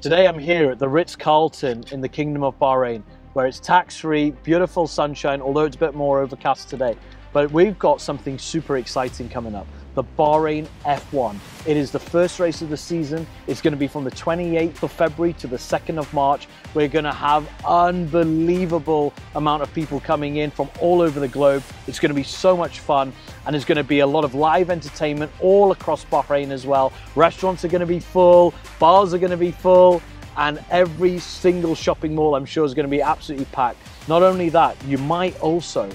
Today I'm here at the Ritz-Carlton in the Kingdom of Bahrain, where it's tax-free, beautiful sunshine, although it's a bit more overcast today. But we've got something super exciting coming up, the Bahrain F1. It is the first race of the season. It's going to be from the 28th of February to the 2nd of March. We're going to have unbelievable amount of people coming in from all over the globe. It's going to be so much fun, and there's going to be a lot of live entertainment all across Bahrain as well. Restaurants are going to be full, bars are going to be full, and every single shopping mall I'm sure is going to be absolutely packed. Not only that, you might also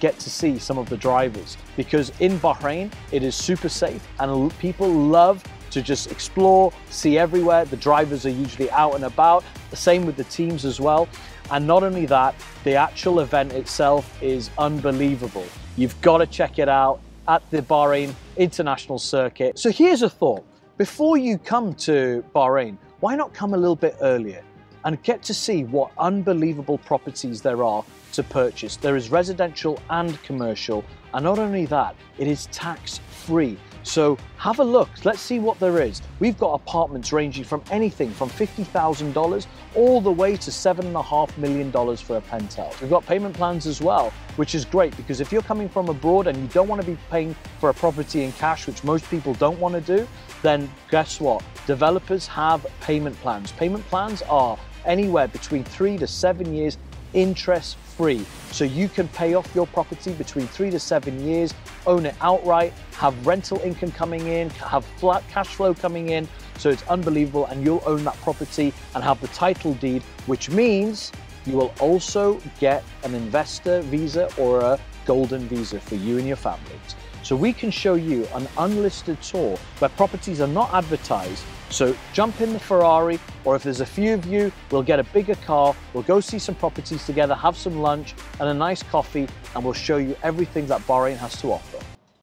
get to see some of the drivers, because in Bahrain it is super safe and people love to just explore, see everywhere. The drivers are usually out and about, the same with the teams as well. And not only that, the actual event itself is unbelievable. You've got to check it out at the Bahrain International Circuit. So here's a thought: before you come to Bahrain, why not come a little bit earlier and get to see what unbelievable properties there are to purchase. There is residential and commercial, and not only that, it is tax-free. So have a look, let's see what there is. We've got apartments ranging from anything from $50,000 all the way to $7.5 million for a penthouse. We've got payment plans as well, which is great, because if you're coming from abroad and you don't want to be paying for a property in cash, which most people don't want to do, then guess what? Developers have payment plans. Payment plans are anywhere between 3 to 7 years interest free. So you can pay off your property between 3 to 7 years, own it outright, have rental income coming in, have flat cash flow coming in. So it's unbelievable, and you'll own that property and have the title deed, which means you will also get an investor visa or a golden visa for you and your families. So we can show you an unlisted tour where properties are not advertised. So jump in the Ferrari, or if there's a few of you, we'll get a bigger car, we'll go see some properties together, have some lunch and a nice coffee, and we'll show you everything that Bahrain has to offer.